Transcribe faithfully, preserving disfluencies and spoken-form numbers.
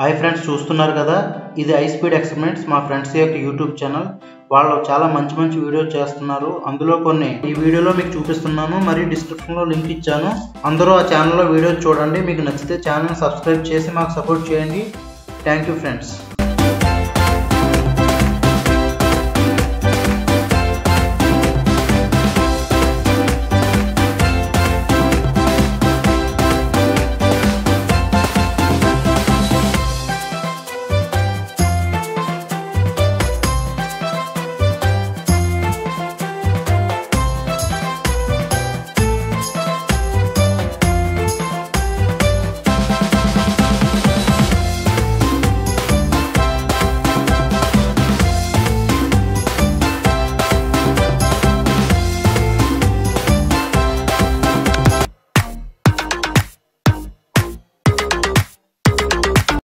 Hi friends, చూస్తున్నారు కదా, ఇది ఐస్పీడ్ ఎక్స్పెరిమెంట్స్ మా ఫ్రెండ్స్ యొక్క యూట్యూబ్ ఛానల్. వాళ్ళు చాలా మంచి మంచి వీడియోలు చేస్తున్నారు. అందులో కొన్ని ఈ వీడియోలో మీకు చూపిస్తున్నాను, మరి డిస్క్రిప్షన్లో లింక్ ఇచ్చాను. అందరూ ఆ ఛానల్లో వీడియోస్ చూడండి. మీకు నచ్చితే ఛానల్ సబ్స్క్రైబ్ చేసి మాకు సపోర్ట్ చేయండి. Thank you friends.